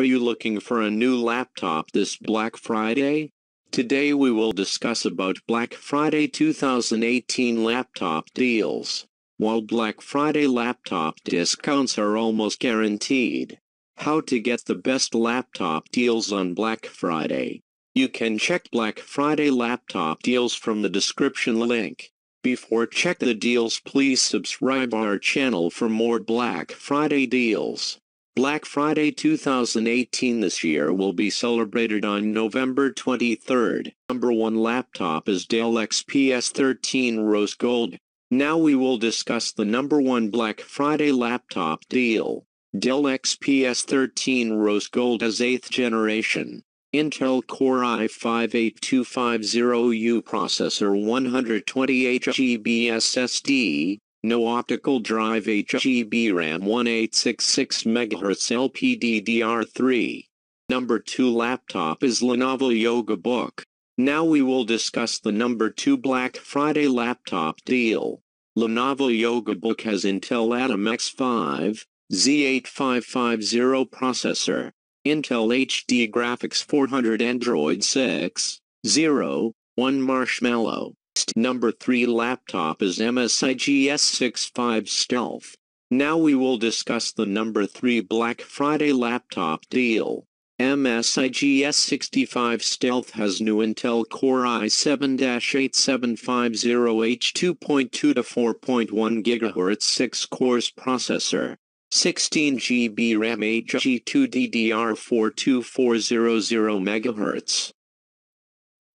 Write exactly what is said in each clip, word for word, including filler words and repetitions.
Are you looking for a new laptop this Black Friday? Today we will discuss about Black Friday two thousand eighteen laptop deals. While Black Friday laptop discounts are almost guaranteed, how to get the best laptop deals on Black Friday? You can check Black Friday laptop deals from the description link. Before check the deals, please subscribe our channel for more Black Friday deals. Black Friday two thousand eighteen this year will be celebrated on November twenty-third. Number one laptop is Dell X P S thirteen Rose Gold. Now we will discuss the number one Black Friday laptop deal. Dell X P S thirteen Rose Gold is eighth generation. Intel Core i five eighty-two fifty U processor, one hundred twenty-eight gigabyte S S D. No optical drive, eight gigabyte RAM, eighteen sixty-six megahertz L P D D R three. Number two laptop is Lenovo Yoga Book. Now we will discuss the number two Black Friday laptop deal. Lenovo Yoga Book has Intel Atom X five Z eighty-five fifty processor, Intel H D Graphics four hundred, Android six point oh point one Marshmallow. Number three laptop is M S I G S sixty-five Stealth. Now we will discuss the number three Black Friday laptop deal. M S I G S sixty-five Stealth has new Intel Core i seven eighty-seven fifty H two point two to four point one gigahertz six cores processor, sixteen gigabyte RAM, eight gigabyte D D R four twenty-four hundred megahertz.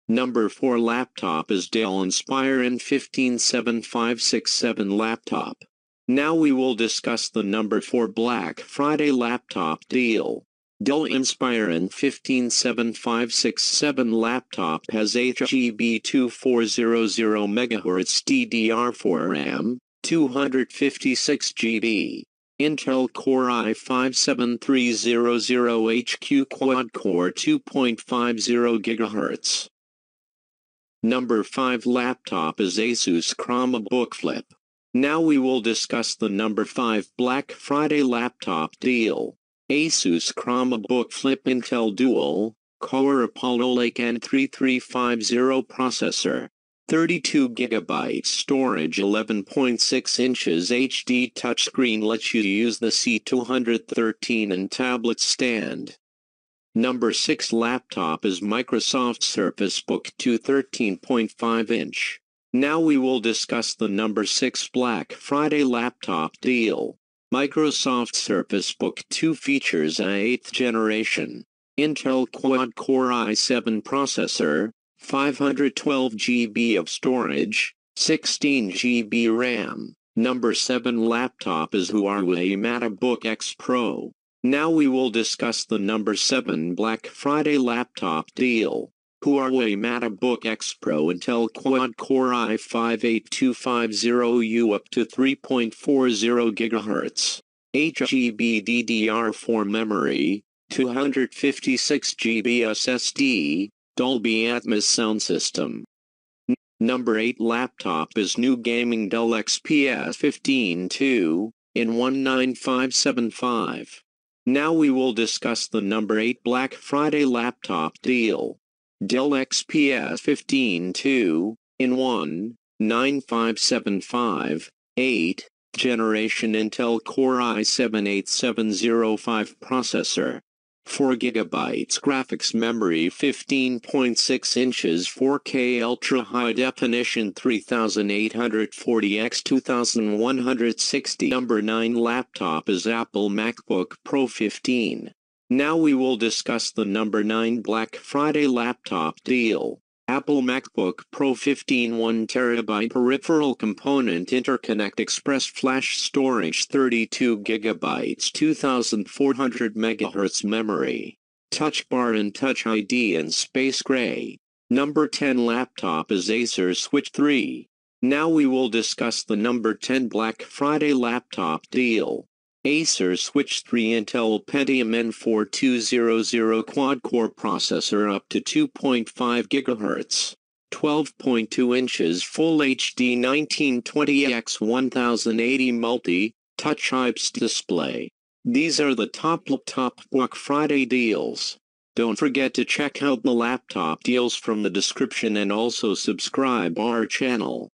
Number four laptop is Dell Inspiron fifteen seventy-five sixty-seven laptop. Now we will discuss the number four Black Friday laptop deal. Dell Inspiron fifteen seventy-five sixty-seven laptop has eight gigabyte twenty-four hundred megahertz D D R four RAM, two hundred fifty-six gigabytes. Intel Core i five seventy-three hundred H Q quad-core two point five gigahertz. Number five laptop is Asus Chromebook Flip. Now we will discuss the number five Black Friday laptop deal. Asus Chromebook Flip Intel Dual Core Apollo Lake N thirty-three fifty processor, thirty-two gigabyte storage, eleven point six inches H D touchscreen lets you use the C two thirteen and tablet stand. Number six laptop is Microsoft Surface Book two thirteen point five inch. Now we will discuss the number six Black Friday laptop deal. Microsoft Surface Book two features a eighth generation Intel Quad Core i seven processor, five hundred twelve gigabytes of storage, sixteen gigabyte RAM. Number seven laptop is Huawei MateBook X Pro. Now we will discuss the number seven Black Friday laptop deal. Huawei MateBook X Pro Intel Quad Core i five eighty-two fifty U up to three point four gigahertz, eight gigabyte D D R four memory, two hundred fifty-six gigabyte S S D, Dolby Atmos sound system. N number eight laptop is new gaming Dell X P S fifteen two in one nine five seven five. Now we will discuss the number eight Black Friday laptop deal. Dell X P S fifteen two in one nine five seven five, eighth generation Intel Core i seven eighty-seven oh five processor, four gigabyte graphics memory, fifteen point six inches four K ultra high definition thirty-eight forty by twenty-one sixty. Number nine laptop is Apple MacBook Pro fifteen. Now we will discuss the number nine Black Friday laptop deal. Apple MacBook Pro fifteen one terabyte peripheral component interconnect express flash storage, thirty-two gigabytes twenty-four hundred megahertz memory, touch bar and touch I D in space gray. Number ten laptop is Acer Switch three. Now we will discuss the number ten Black Friday laptop deal. Acer Switch three Intel Pentium N forty-two hundred quad-core processor up to two point five gigahertz, twelve point two inches Full H D nineteen twenty by ten eighty multi-touch I P S display, These are the top laptop Black Friday deals. Don't forget to check out the laptop deals from the description and also subscribe our channel.